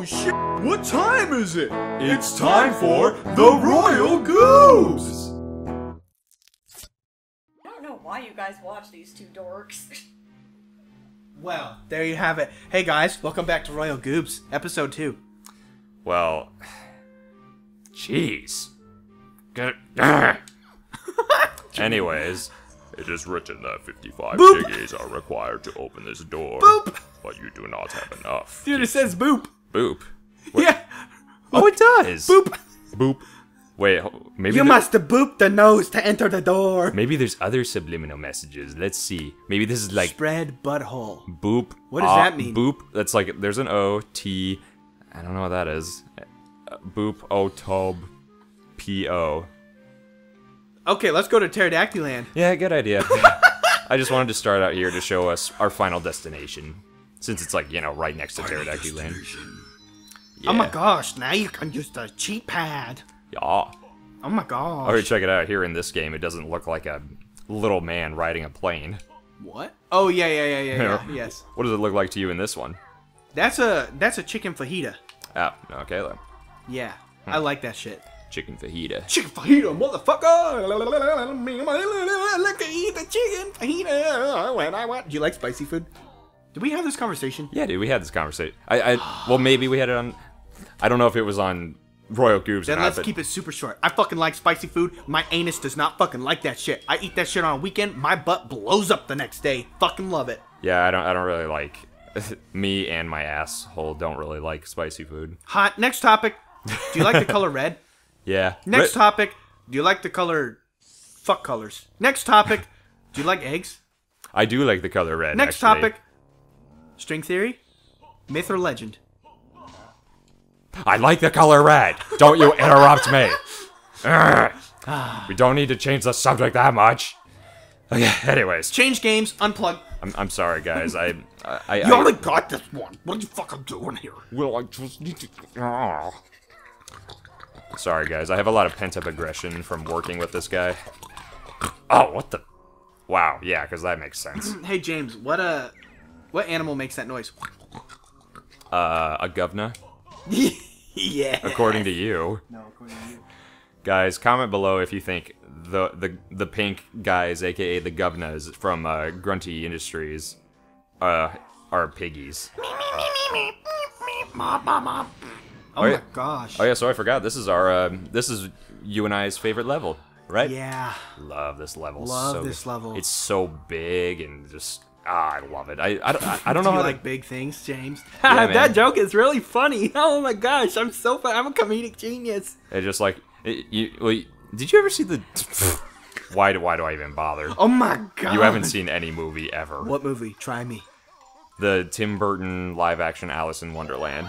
Oh shit! What time is it? It's time for the Royal Goobs! I don't know why you guys watch these two dorks. Well, there you have it. Hey guys, welcome back to Royal Goobs, episode 2. Well... Jeez. Anyways, it is written that 55 piggies are required to open this door. Boop! But you do not have enough. Dude, it says boop. Boop? What? Yeah. Oh, it does. Boop. Boop. Wait, maybe you must boop the nose to enter the door. Maybe there's other subliminal messages. Let's see. Maybe this is like spread butthole. Boop. What does that mean? Boop. That's like there's an O T. I don't know what that is. Boop O tob P O. Okay, let's go to Pterodactyland. Yeah, good idea. I just wanted to start out here to show us our final destination, since it's like right next to Pterodactyland. Yeah. Oh my gosh, now you can use the cheat pad. Yeah. Oh my gosh. Alright, check it out. Here in this game, it doesn't look like a little man riding a plane. What? Oh, yeah. Yes. What does it look like to you in this one? That's a chicken fajita. Ah, okay then. Yeah, I like that shit. Chicken fajita. Chicken fajita, motherfucker! Like to eat the chicken fajita when I want. Do you like spicy food? Did we have this conversation? Yeah, dude, we had this conversation. Well, maybe we had it on... I don't know if it was on Royal Goobs or not. Then let's keep it super short. I fucking like spicy food. My anus does not fucking like that shit. I eat that shit on a weekend. My butt blows up the next day. Fucking love it. Yeah, I don't really like... Me and my asshole don't really like spicy food. Hot. Next topic. Do you like the color red? Yeah. Next topic. Do you like the color... Fuck colors. Next topic. Do you like eggs? I do like the color red, next topic. String theory? Myth or legend? I like the color red! Don't you interrupt me! We don't need to change the subject that much. Okay, anyways. Change games, unplug. I'm sorry, guys. You only got this one. What are you fucking doing here? Well, I just need to... Sorry, guys. I have a lot of pent-up aggression from working with this guy. Oh, what the... Wow, yeah, because that makes sense. Hey, James, what animal makes that noise? A govna? Yeah. According to you. No, according to you. Guys, comment below if you think the pink guys, aka the govnas from Grunty Industries, are piggies. Oh my gosh. Oh yeah, so I forgot. This is our this is you and I's favorite level, right? Yeah. Love this level. Love this level. It's so big and just. Ah, I love it. I don't know how like big things, James. Yeah, that joke is really funny. Oh my gosh, I'm so fun. I'm a comedic genius. It's just like did you ever see the? Why do I even bother? Oh my god. You haven't seen any movie ever. What movie? Try me. The Tim Burton live-action Alice in Wonderland.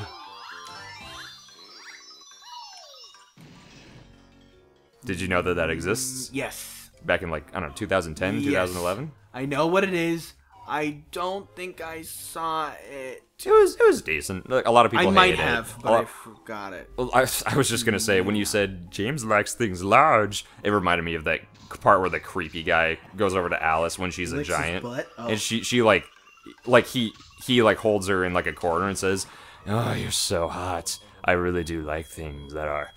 Did you know that that exists? Yes. Back in like I don't know 2010, yes. 2011. I know what it is. I don't think I saw it. It was decent. Like, a lot of people hated it. I might have, but I forgot it. Well, I was just gonna say when you said James likes things large, it reminded me of that part where the creepy guy goes over to Alice when she's a giant, and she like he like holds her in like a corner and says, "Oh, you're so hot. I really do like things that are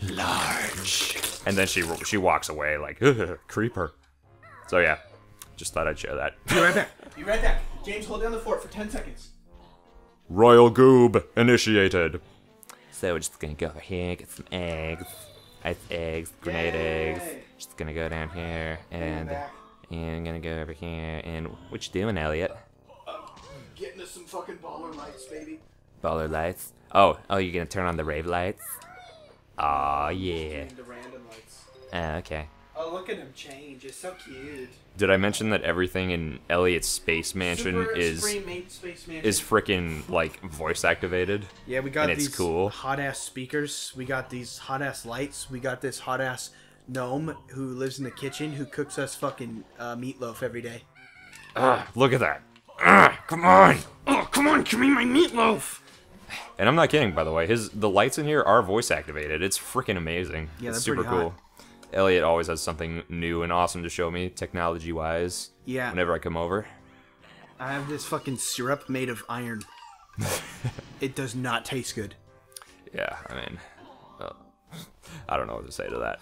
large." And then she walks away like creeper. So yeah. Just thought I'd share that. Be right back. Be right back. James, hold down the fort for 10 seconds. Royal Goob initiated. So we're just gonna go over here, get some eggs. Ice eggs, grenade eggs. Just gonna go down here, and I'm gonna go over here, and what you doing, Elliot? Getting us some fucking baller lights, baby. Baller lights? Oh, you're gonna turn on the rave lights? Aw, yeah. The random lights. Okay. Oh, look at him change. It's so cute. Did I mention that everything in Elliot's Space Mansion is freaking like voice activated? Yeah, we got these hot ass speakers. We got these hot ass lights. We got this hot ass gnome who lives in the kitchen who cooks us fucking meatloaf every day. Look at that. Come on. Oh, come on, give me my meatloaf. And I'm not kidding, by the way. The lights in here are voice activated. It's freaking amazing. Yeah, it's super cool. Hot. Elliot always has something new and awesome to show me, technology-wise. Yeah. Whenever I come over. I have this fucking syrup made of iron. It does not taste good. Yeah, I mean, I don't know what to say to that.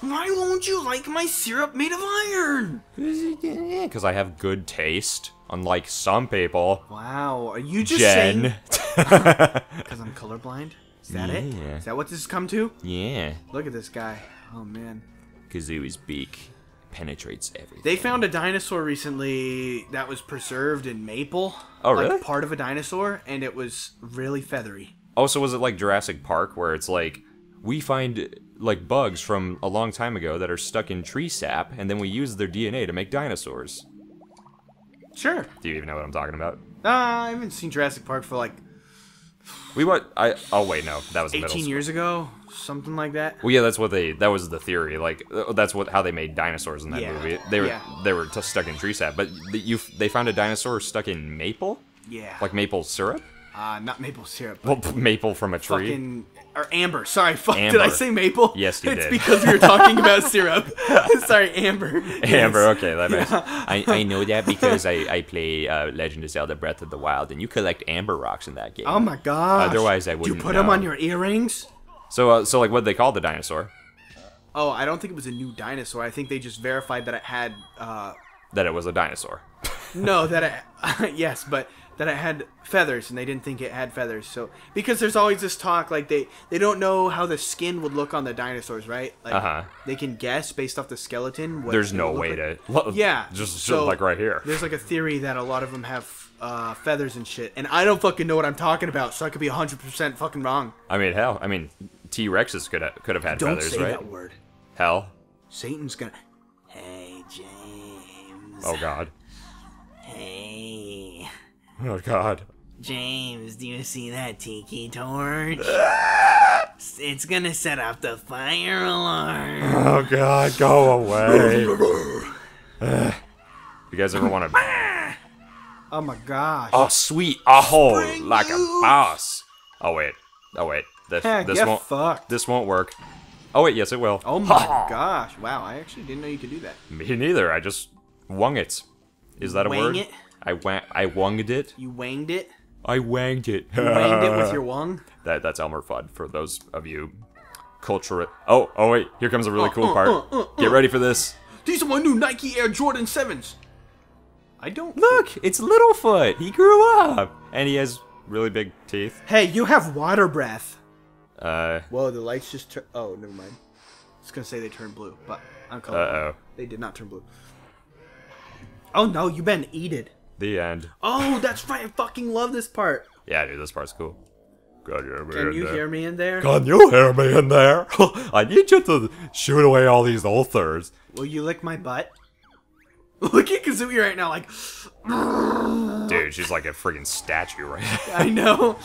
Why won't you like my syrup made of iron? Because I have good taste, unlike some people. Wow, are you just saying... Because I'm colorblind? Is that it? Is that what this has come to? Yeah. Look at this guy. Oh, man. Kazooie's beak penetrates everything. They found a dinosaur recently that was preserved in maple. Oh, really? Like part of a dinosaur, and it was really feathery. Also, was it like Jurassic Park, where it's like, we find like bugs from a long time ago that are stuck in tree sap, and then we use their DNA to make dinosaurs? Sure. Do you even know what I'm talking about? I haven't seen Jurassic Park for like... Oh wait, no, that was 18 years ago, something like that. Well, yeah, that's what they. That was the theory. Like, that's what how they made dinosaurs in that movie. They were stuck in tree sap, but they found a dinosaur stuck in maple. Yeah. Like maple syrup. Not maple syrup. Well, maple from a tree. Fucking, or amber. Sorry, fuck. Amber. Did I say maple? Yes, you did. It's because we were talking about syrup. Sorry, amber. Amber. Okay, that makes. I know that because I play Legend of Zelda: Breath of the Wild, and you collect amber rocks in that game. Oh my god. Otherwise, I wouldn't. You put them on your earrings. So, so like, what they called the dinosaur? Oh, I don't think it was a new dinosaur. I think they just verified that it had. That it was a dinosaur. No, that it. Yes, but. That it had feathers, and they didn't think it had feathers. So because there's always this talk, like they don't know how the skin would look on the dinosaurs, right? Like they can guess based off the skeleton. What there's no way to. Yeah. Just like right here. There's like a theory that a lot of them have feathers and shit, and I don't fucking know what I'm talking about, so I could be 100% fucking wrong. I mean, hell, I mean, T-Rexes could have had feathers, right? Don't say that word. Hell. Satan's gonna. Hey, James. Oh God. Hey. Oh, God. James, do you see that tiki torch? It's gonna set off the fire alarm. Oh, God, go away. You guys ever want to... Oh, my gosh. Oh, sweet. Oh, spring like you. A boss. Oh, wait. Oh, wait. This won't work. Oh, wait, yes, it will. Oh, my gosh. Wow, I actually didn't know you could do that. Me neither. I just wung it. Is that a word? Wang it? I wanged it. You wanged it? I wanged it. You wanged it with your wang? That's Elmer Fudd, for those of you cultural... Oh wait, here comes a really cool part. Get ready for this. These are my new Nike Air Jordan 7s. I don't... Look, it's Littlefoot. He grew up. And he has really big teeth. Hey, you have water breath. Whoa, the lights just turned... Oh, never mind. I was going to say they turned blue, but I'm calling it. They did not turn blue. Oh, no, you've been eaten. The end. Oh, that's right. I fucking love this part. Yeah, dude, this part's cool. Can you hear me in there? I need you to shoot away all these ulcers. Will you lick my butt? Look at Kazooie right now, like... Dude, she's like a friggin' statue right now. I know.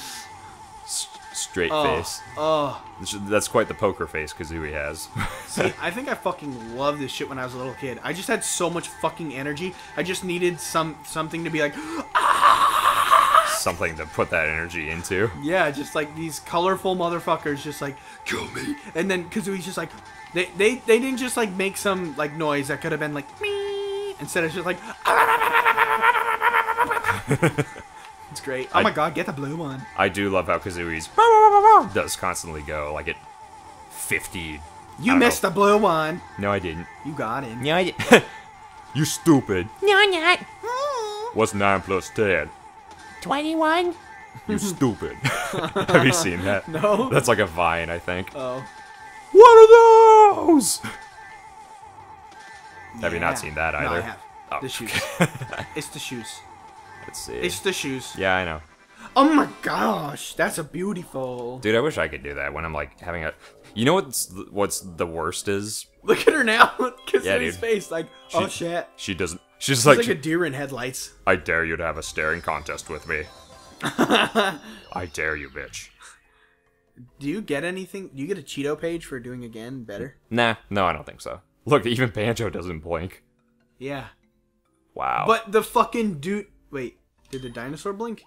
Straight face. Oh. That's quite the poker face Kazooie has. See, I think I fucking loved this shit when I was a little kid. I just had so much fucking energy. I just needed something to be like... Something to put that energy into. Yeah, just like these colorful motherfuckers just like, kill me. And then Kazooie's just like... They didn't just like make some like noise that could have been like... me. Instead of just like... It's great. Oh my god, get the blue one. I do love how Kazooie's does constantly go like at 50. You missed the blue one. No, I didn't. You got it. No, I didn't. You stupid. No, I'm not. What's 9 plus 10? 21. You stupid. Have you seen that? No. That's like a vine, I think. Oh. What are those? Yeah. Have you not seen that either? No, I have. Oh. The shoes. It's the shoes. Let's see. It's the shoes. Yeah, I know. Oh my gosh, that's a beautiful... Dude, I wish I could do that when I'm like having a... You know what's the worst is? Look at her now. Kissing his face like, oh shit. She doesn't... She's like a deer in headlights. I dare you to have a staring contest with me. I dare you, bitch. Do you get anything? Do you get a Cheeto page for doing again better? Nah, no, I don't think so. Look, even Banjo doesn't blink. Yeah. Wow. But the fucking dude... Wait, did the dinosaur blink?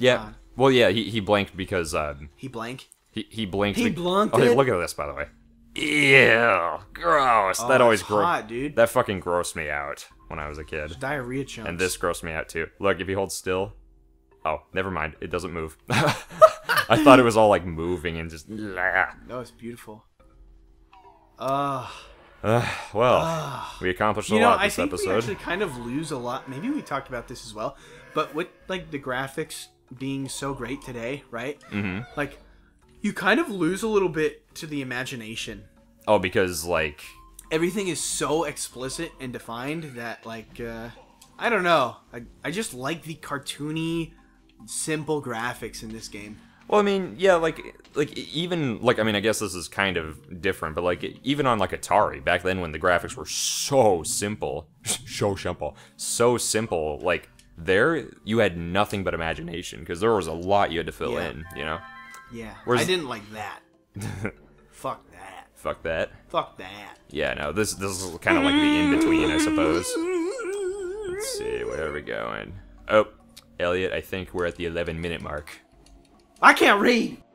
Yeah. Well, yeah, he blanked because... he blanked? He blanked. He blanked. Okay, look at this, by the way. Ew, gross. Oh, that always hot, dude. That fucking grossed me out when I was a kid. Diarrhea chunks. And this grossed me out, too. Look, if he holds still... Oh, never mind. It doesn't move. I thought it was all like moving and just. No, it's beautiful. We accomplished a lot this episode. You know, I think we actually kind of lose a lot. Maybe we talked about this as well, but with like the graphics being so great today, right? Mm-hmm. Like, you kind of lose a little bit to the imagination. Oh, because like everything is so explicit and defined that like I don't know. I just like the cartoony, simple graphics in this game. Well, I mean, yeah, like even like I mean, I guess this is kind of different, but like even on like Atari back then when the graphics were so simple, so simple, like there you had nothing but imagination because there was a lot you had to fill in, you know. Yeah. Whereas, I didn't like that. Fuck that. Fuck that. Fuck that. Yeah, no, this is kind of like the in between, I suppose. Let's see, where are we going? Oh, Elliot, I think we're at the 11-minute mark. I can't read!